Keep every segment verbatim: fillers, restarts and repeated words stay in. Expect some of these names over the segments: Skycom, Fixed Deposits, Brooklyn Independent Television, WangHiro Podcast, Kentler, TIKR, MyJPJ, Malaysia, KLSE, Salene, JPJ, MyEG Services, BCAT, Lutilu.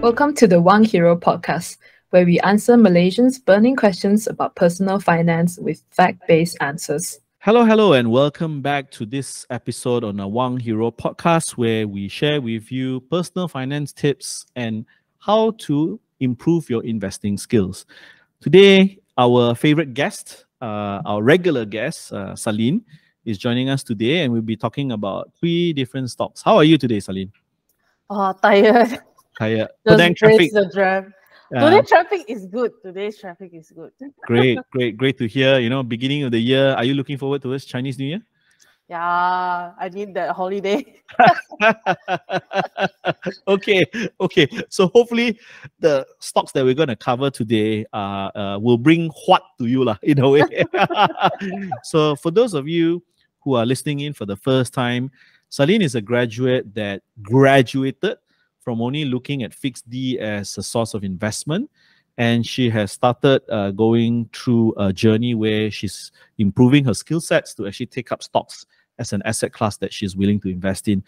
Welcome to the WangHiro Podcast, where we answer Malaysians' burning questions about personal finance with fact-based answers. Hello, hello, and welcome back to this episode on the WangHiro Podcast, where we share with you personal finance tips and how to improve your investing skills. Today, our favorite guest, uh, our regular guest, uh, Salene, is joining us today, and we'll be talking about three different stocks. How are you today, Salene? Oh, tired. Tired. Today traffic. Uh, today traffic is good. Today's traffic is good. Great, great, great to hear. You know, beginning of the year, are you looking forward towards Chinese New Year? Yeah, I need that holiday. okay, okay. So hopefully the stocks that we're going to cover today uh, uh, will bring what to you lah, in a way. So for those of you who are listening in for the first time, Salene is a graduate that graduated from only looking at fixed D as a source of investment. And she has started uh, going through a journey where she's improving her skill sets to actually take up stocks as an asset class that she's willing to invest in.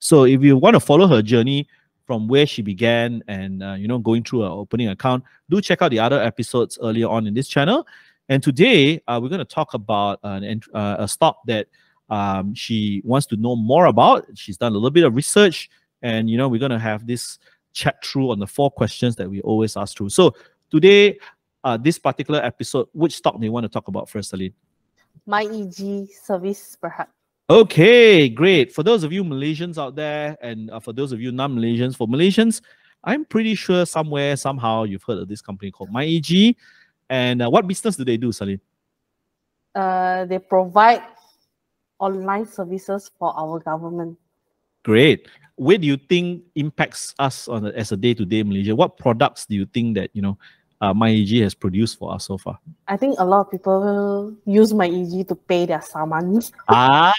So if you want to follow her journey from where she began and uh, you know, going through her opening account, do check out the other episodes earlier on in this channel. And today uh, we're going to talk about an, uh, a stock that um, she wants to know more about. She's done a little bit of research, and you know, we're going to have this chat through on the four questions that we always ask through. So today, uh, this particular episode, which stock do you want to talk about first, Salene? MyEG Service, perhaps. Okay, great. For those of you Malaysians out there, and uh, for those of you non-Malaysians, for Malaysians, I'm pretty sure somewhere, somehow, you've heard of this company called MyEG. And uh, what business do they do, Salene? Uh, they provide online services for our government. Great. Where do you think impacts us on the, as a day-to-day Malaysia? What products do you think that, you know, uh, MyEG has produced for us so far? I think a lot of people use MyEG to pay their summons. Ah,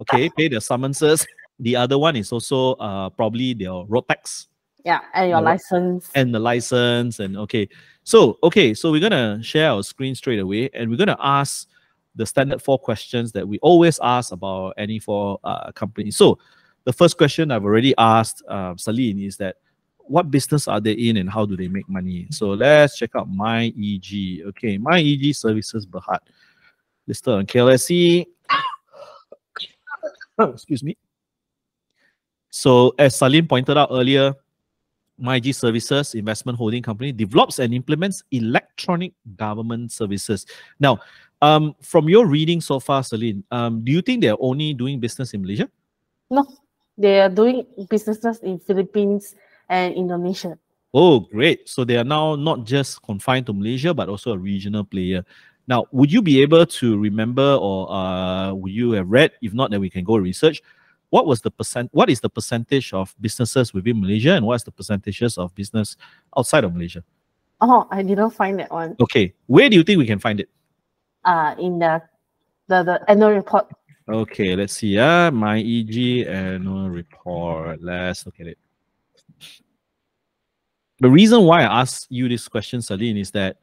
okay, pay their summonses. The other one is also uh, probably their road tax. Yeah, and your uh, license. And the license. And okay. So, okay, so we're going to share our screen straight away, and we're going to ask the standard four questions that we always ask about any four uh, companies. So, the first question I've already asked uh, Salene is that what business are they in and how do they make money? So let's check out MyEG. Okay, MyEG Services Berhad. Listed on K L S E. Oh, excuse me. So as Salene pointed out earlier, MyEG Services, investment holding company, develops and implements electronic government services. Now, um, from your reading so far, Salene, um, do you think they're only doing business in Malaysia? No. They are doing businesses in Philippines and Indonesia. Oh, great. So they are now not just confined to Malaysia, but also a regional player. Now, would you be able to remember, or uh, would you have read, if not, then we can go research, what was the percent? What is the percentage of businesses within Malaysia, and what's the percentages of business outside of Malaysia? Oh, I didn't find that one. Okay. Where do you think we can find it? Uh, in the, the, the annual report. Okay, let's see. Uh, MyEG annual report. Let's look at it. The reason why I asked you this question, Salene, is that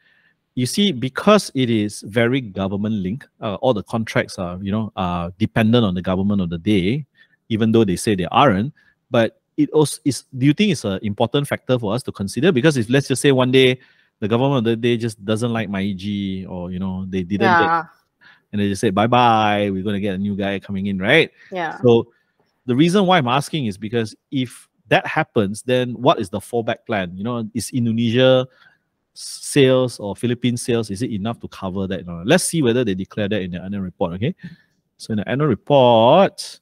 you see, because it is very government linked, uh, all the contracts are, you know, uh, dependent on the government of the day, even though they say they aren't. But it also is, do you think it's an important factor for us to consider? Because if let's just say one day the government of the day just doesn't like MyEG, or, you know, they didn't yeah. get. And they just say, bye-bye, we're going to get a new guy coming in, right? Yeah. So the reason why I'm asking is because if that happens, then what is the fallback plan? You know, is Indonesia sales or Philippine sales, is it enough to cover that? No. Let's see whether they declare that in the annual report, okay? So in the annual report,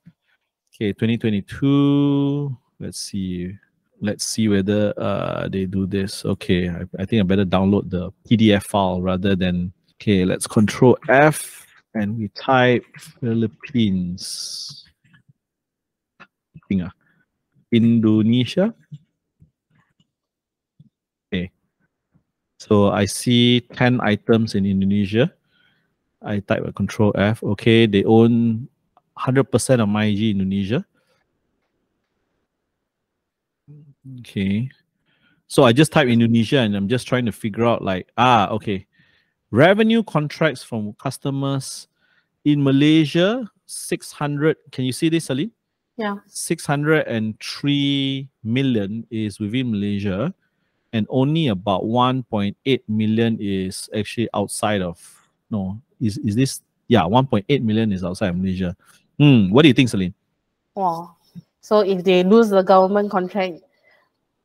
okay, twenty twenty-two, let's see. Let's see whether uh, they do this. Okay, I, I think I better download the P D F file rather than, okay, let's control F. And we type Philippines, Indonesia. Okay, so I see ten items in Indonesia. I type a control F. Okay, they own one hundred percent of MyEG Indonesia. Okay, so I just type Indonesia, and I'm just trying to figure out like, ah, okay. Revenue contracts from customers in Malaysia, six hundred. Can you see this, Salene? Yeah. six hundred three million is within Malaysia, and only about one point eight million is actually outside of, no, is, is this, yeah, one point eight million is outside of Malaysia. Hmm, what do you think, Salene? Wow. So if they lose the government contract,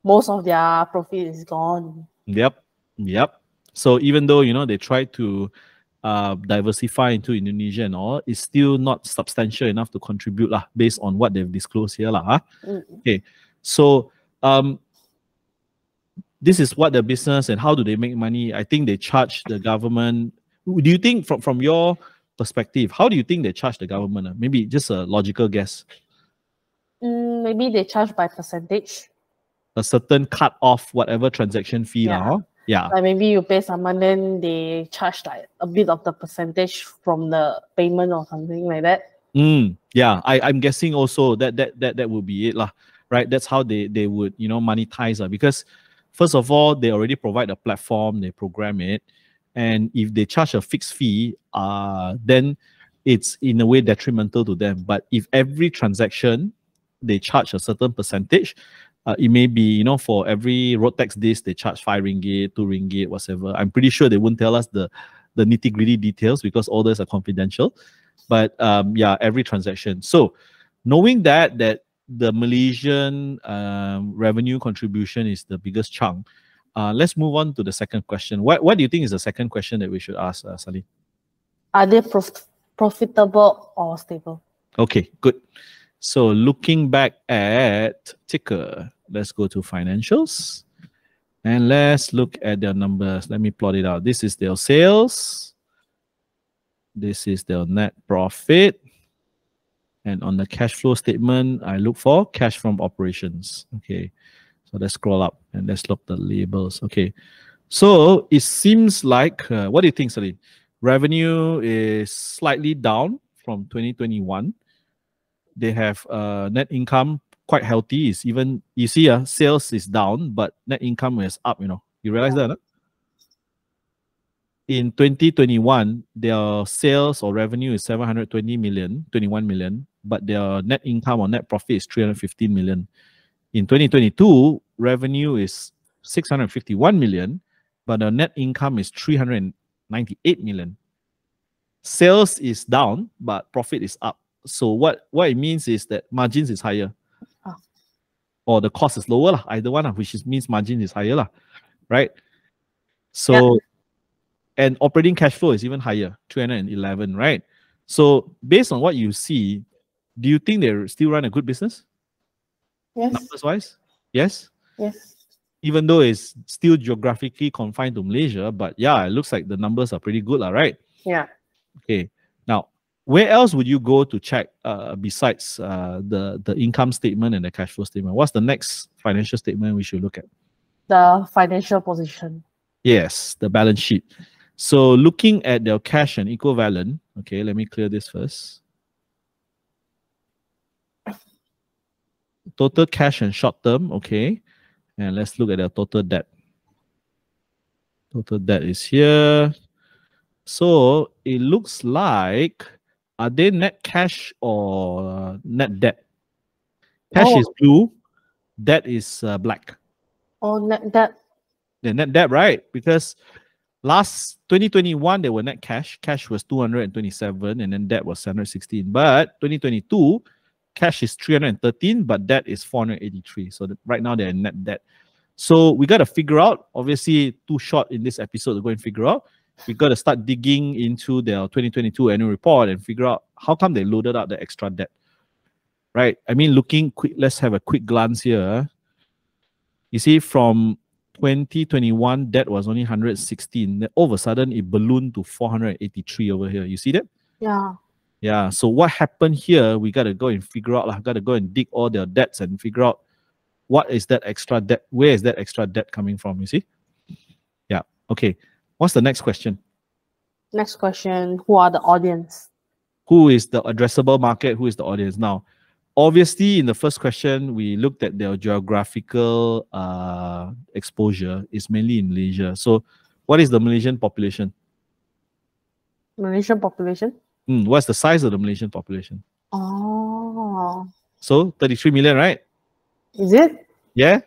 most of their profit is gone. Yep, yep. So even though, you know, they try to uh, diversify into Indonesia and all, it's still not substantial enough to contribute lah, based on what they've disclosed here lah. Huh? Mm. Okay, so um, this is what the business, and how do they make money? I think they charge the government. Do you think from, from your perspective, how do you think they charge the government? Maybe just a logical guess. Mm, maybe they charge by percentage. A certain cut off whatever transaction fee. Yeah. Lah, huh? Yeah. Like maybe you pay someone, then they charge like a bit of the percentage from the payment or something like that. Mm, yeah, I, I'm guessing also that that that that would be it lah, right? That's how they they would, you know, monetize lah. Because first of all, they already provide a platform, they program it, and if they charge a fixed fee, uh, then it's in a way detrimental to them. But if every transaction they charge a certain percentage. Uh, it may be, you know, for every road tax disc, they charge five ringgit, two ringgit, whatever. I'm pretty sure they won't tell us the, the nitty-gritty details because all those are confidential. But um, yeah, every transaction. So knowing that, that the Malaysian um, revenue contribution is the biggest chunk, uh, let's move on to the second question. What, what do you think is the second question that we should ask, uh, Salene? Are they prof profitable or stable? Okay, good. So looking back at ticker, let's go to financials and let's look at their numbers. Let me plot it out. This is their sales. This is their net profit. And on the cash flow statement, I look for cash from operations. Okay. So let's scroll up and let's look at the labels. Okay. So it seems like, uh, what do you think, Salene? Revenue is slightly down from twenty twenty-one. They have uh, net income quite healthy. It's even, you see, uh, sales is down, but net income is up, you know. You realize yeah. that, huh? In twenty twenty-one, their sales or revenue is seven hundred twenty million, twenty-one million, but their net income or net profit is three hundred fifteen million. In twenty twenty-two, revenue is six hundred fifty-one million, but their net income is three hundred ninety-eight million. Sales is down, but profit is up. So what, what it means is that margins is higher, oh. or the cost is lower lah, either one lah, which is, means margin is higher lah, right? So, yeah. And operating cash flow is even higher, three hundred eleven, right? So based on what you see, do you think they still run a good business? Yes. Numbers wise? Yes? Yes. Even though it's still geographically confined to Malaysia, but yeah, it looks like the numbers are pretty good lah, right? Yeah. Okay. Now, where else would you go to check uh, besides uh, the, the income statement and the cash flow statement? What's the next financial statement we should look at? The financial position. Yes, the balance sheet. So looking at their cash and equivalent, okay, let me clear this first. Total cash and short term, okay. And let's look at their total debt. Total debt is here. So it looks like, are they net cash or net debt? Cash oh. is blue, debt is uh, black. Oh, net debt. They're net debt, right? Because last twenty twenty-one, they were net cash. Cash was two hundred twenty-seven and then debt was seven hundred sixteen. But twenty twenty-two, cash is three hundred thirteen, but debt is four hundred eighty-three. So the, right now they're in net debt. So we got to figure out, obviously too short in this episode to go and figure out. We got to start digging into their twenty twenty-two annual report and figure out how come they loaded up the extra debt, right? I mean, looking quick, let's have a quick glance here. You see, from twenty twenty-one, debt was only one hundred sixteen. Then all of a sudden, it ballooned to four hundred eighty-three over here. You see that? Yeah. Yeah. So what happened here? We got to go and figure out. Like, got to go and dig all their debts and figure out what is that extra debt? Where is that extra debt coming from? You see? Yeah. Okay. What's the next question? Next question, who are the audience? Who is the addressable market? Who is the audience? Now, obviously, in the first question, we looked at their geographical uh, exposure. It's mainly in Malaysia. So what is the Malaysian population? Malaysian population? Mm, what's the size of the Malaysian population? Oh, So thirty-three million, right? Is it? Yeah.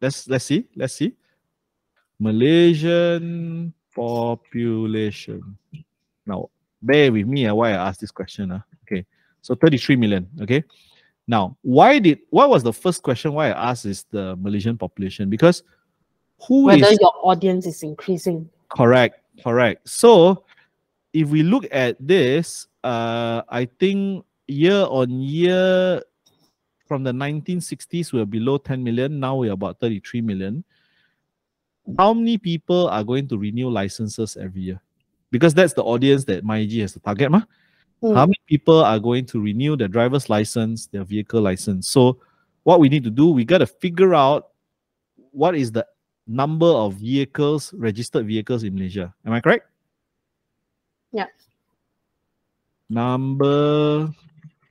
Let's let's see. Let's see. Malaysian population. Now, bear with me uh, why I asked this question. Uh. Okay. So thirty-three million. Okay. Now, why did what was the first question why I asked is the Malaysian population? Because who whether is, your audience is increasing. Correct. Correct. So if we look at this, uh, I think year on year from the nineteen sixties, we were below ten million. Now we're about thirty-three million. How many people are going to renew licenses every year? Because that's the audience that MyEG has to target. Ma? Mm. How many people are going to renew their driver's license, their vehicle license? So what we need to do, we got to figure out what is the number of vehicles, registered vehicles in Malaysia. Am I correct? Yeah. Number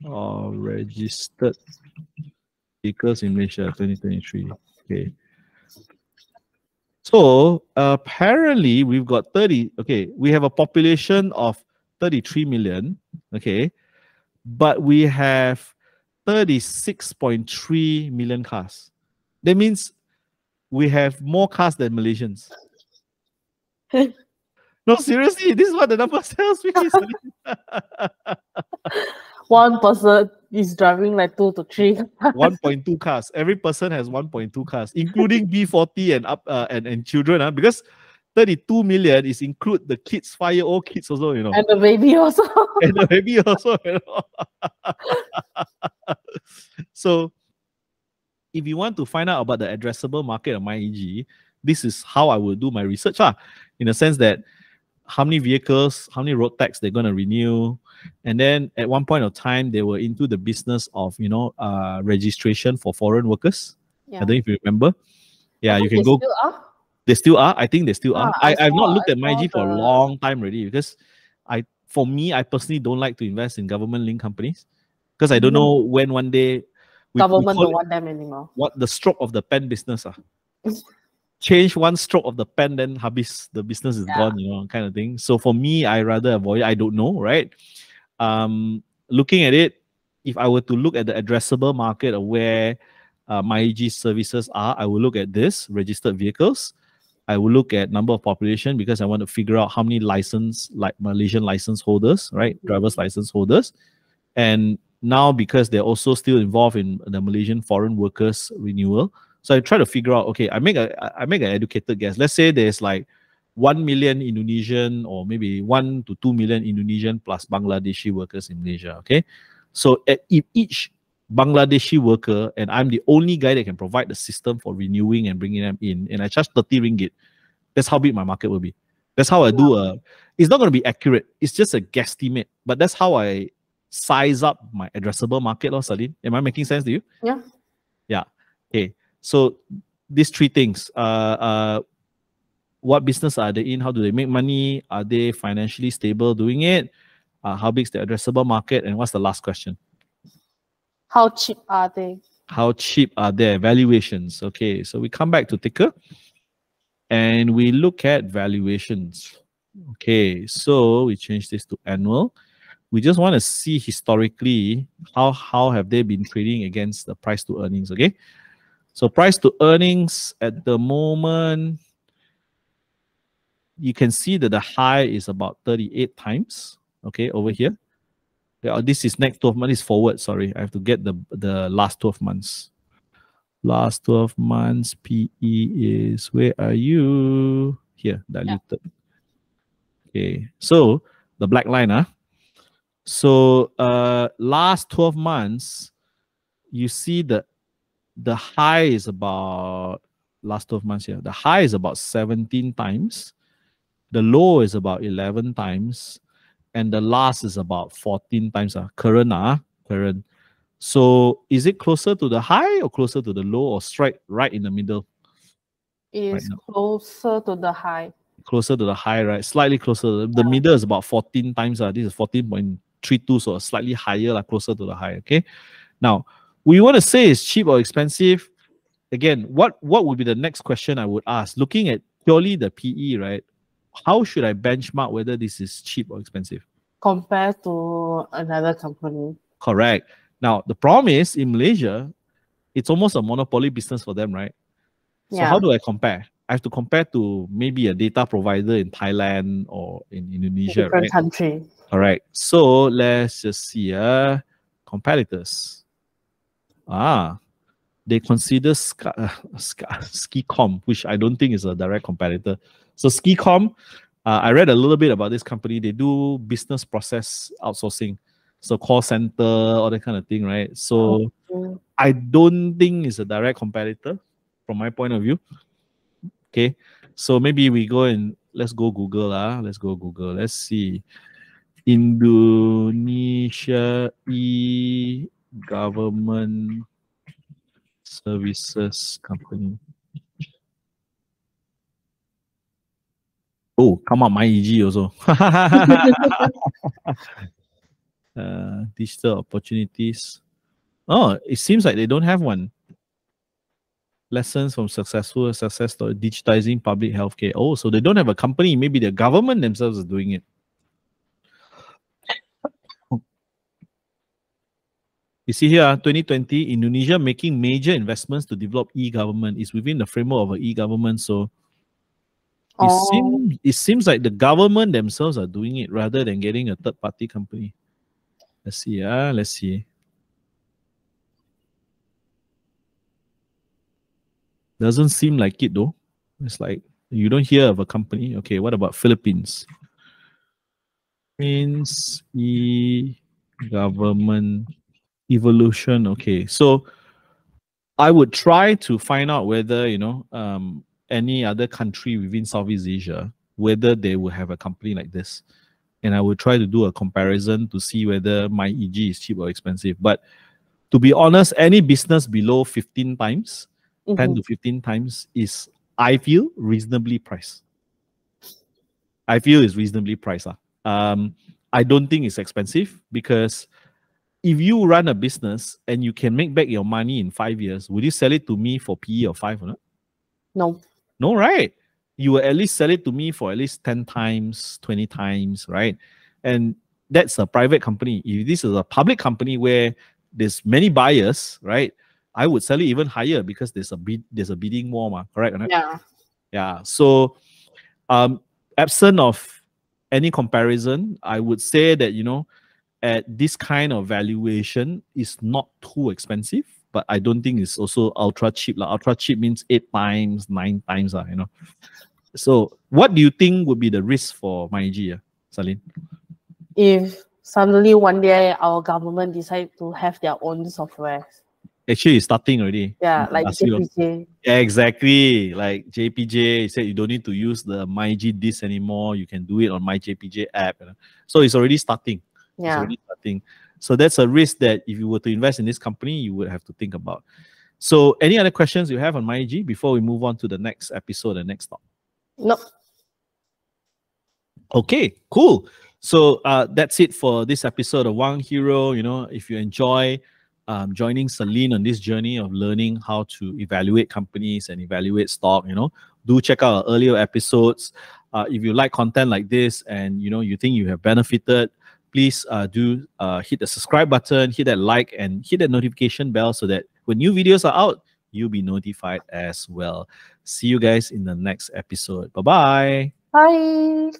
of registered vehicles in Malaysia twenty twenty-three. Okay. So uh, apparently we've got thirty. Okay, we have a population of thirty-three million. Okay, but we have thirty-six point three million cars. That means we have more cars than Malaysians. No, seriously, this is what the number tells me. One person is driving like two to three. one point two cars. Every person has one point two cars, including B forty and up uh, and and children. Huh? Because thirty-two million is include the kids, five-year-old kids also, you know. And the baby also. And the baby also, you know. So, if you want to find out about the addressable market of MyEG, this is how I will do my research, huh? In the sense that how many vehicles, how many road tax they're going to renew. And then at one point of time, they were into the business of, you know, uh, registration for foreign workers. Yeah. I don't know if you remember. Yeah, you can they go. Still are? They still are. I think they still ah, are. I, I I've not looked at MyEG for a long time already because I, for me, I personally don't like to invest in government-linked companies because I don't mm. know when one day we, government we don't want them anymore. What the stroke of the pen business are. Change one stroke of the pen, then habis, the business is yeah. gone, you know, kind of thing. So for me, I rather avoid. I don't know, right? Um, looking at it, if I were to look at the addressable market of where uh, MyEG services are, I will look at this registered vehicles. I will look at number of population because I want to figure out how many license, like Malaysian license holders, right? Driver's license holders, and now because they're also still involved in the Malaysian foreign workers renewal. So I try to figure out, okay, I make a I make an educated guess. Let's say there's like one million Indonesian or maybe one to two million Indonesian plus Bangladeshi workers in Malaysia, okay? So at, if each Bangladeshi worker, and I'm the only guy that can provide the system for renewing and bringing them in, and I charge thirty ringgit, that's how big my market will be. That's how I do a, it's not going to be accurate. It's just a guesstimate, but that's how I size up my addressable market, lor, Salene. Am I making sense to you? Yeah. Yeah, okay. So these three things, uh, uh, what business are they in? How do they make money? Are they financially stable doing it? Uh, how big is the addressable market? And what's the last question? How cheap are they? How cheap are their valuations? Okay, so we come back to ticker and we look at valuations. Okay, so we change this to annual. We just want to see historically how, how have they been trading against the price to earnings, okay? So price to earnings at the moment, you can see that the high is about thirty-eight times, okay, over here. Yeah, this is next twelve months, forward, sorry. I have to get the, the last twelve months. Last twelve months, P E is, where are you? Here, diluted. Yeah. Okay, so the black line, huh? So uh, last twelve months, you see the The high is about last twelve months here. Yeah. The high is about seventeen times. The low is about eleven times. And the last is about fourteen times. Uh, current, uh, current. So is it closer to the high or closer to the low or strike right in the middle? It's right closer to the high. Closer to the high, right? Slightly closer. The yeah. middle is about fourteen times. Uh, this is fourteen point three two, so slightly higher, uh, closer to the high. Okay. Now, we want to say it's cheap or expensive. Again, what, what would be the next question I would ask? Looking at purely the P E, right? How should I benchmark whether this is cheap or expensive? Compared to another company. Correct. Now, the problem is in Malaysia, it's almost a monopoly business for them, right? So yeah. How do I compare? I have to compare to maybe a data provider in Thailand or in Indonesia, different right? country. All right. So let's just see. Uh, competitors. Ah, they consider Sky, uh, Sky, Skycom, which I don't think is a direct competitor. So Skycom, uh, I read a little bit about this company. They do business process outsourcing. So call center, all that kind of thing, right? So okay. I don't think it's a direct competitor from my point of view. Okay, so maybe we go and let's go Google. Uh, let's go Google. Let's see. Indonesia e-government services company. Oh, come on, MyEG also. uh, digital opportunities. Oh, it seems like they don't have one. Lessons from successful success story, digitizing public healthcare. Oh, so they don't have a company. Maybe the government themselves is doing it. You see here, twenty twenty, Indonesia making major investments to develop e-government. It's within the framework of an e-government. So oh. it, seem, it seems like the government themselves are doing it rather than getting a third-party company. Let's see. Uh, let's see. Doesn't seem like it though. It's like you don't hear of a company. Okay, what about Philippines? Philippines e-government evolution. Okay, so I would try to find out whether, you know, um, any other country within Southeast Asia, whether they will have a company like this. And I would try to do a comparison to see whether my E G is cheap or expensive. But to be honest, any business below fifteen times, Mm-hmm. ten to fifteen times is, I feel, reasonably priced. I feel it's reasonably priced. Uh. Um, I don't think it's expensive because if you run a business and you can make back your money in five years, would you sell it to me for P E or five or not? No. No, right? You will at least sell it to me for at least ten times, twenty times, right? And that's a private company. If this is a public company where there's many buyers, right? I would sell it even higher because there's a bid, there's a bidding war, ma, correct? Yeah. Yeah. So, um, absent of any comparison, I would say that, you know, at this kind of valuation, it's not too expensive, but I don't think it's also ultra cheap. Like ultra cheap means eight times, nine times, uh, you know. So, what do you think would be the risk for MyEG, uh, Salene? If suddenly one day our government decide to have their own software. Actually, it's starting already. Yeah, like J P J. Yeah, exactly. Like J P J said, you don't need to use the MyEG disk anymore. You can do it on MyJPJ app. You know? So it's already starting. Yeah. It's already starting. So that's a risk that if you were to invest in this company, you would have to think about. So any other questions you have on MyEG before we move on to the next episode and next talk? Nope. Okay, cool. So uh, that's it for this episode of WangHiro. You know, if you enjoy Um, joining Salene on this journey of learning how to evaluate companies and evaluate stock, you know, do check out our earlier episodes. Uh, if you like content like this and, you know, you think you have benefited, please uh, do uh, hit the subscribe button, hit that like and hit that notification bell so that when new videos are out, you'll be notified as well. See you guys in the next episode. Bye-bye. Bye.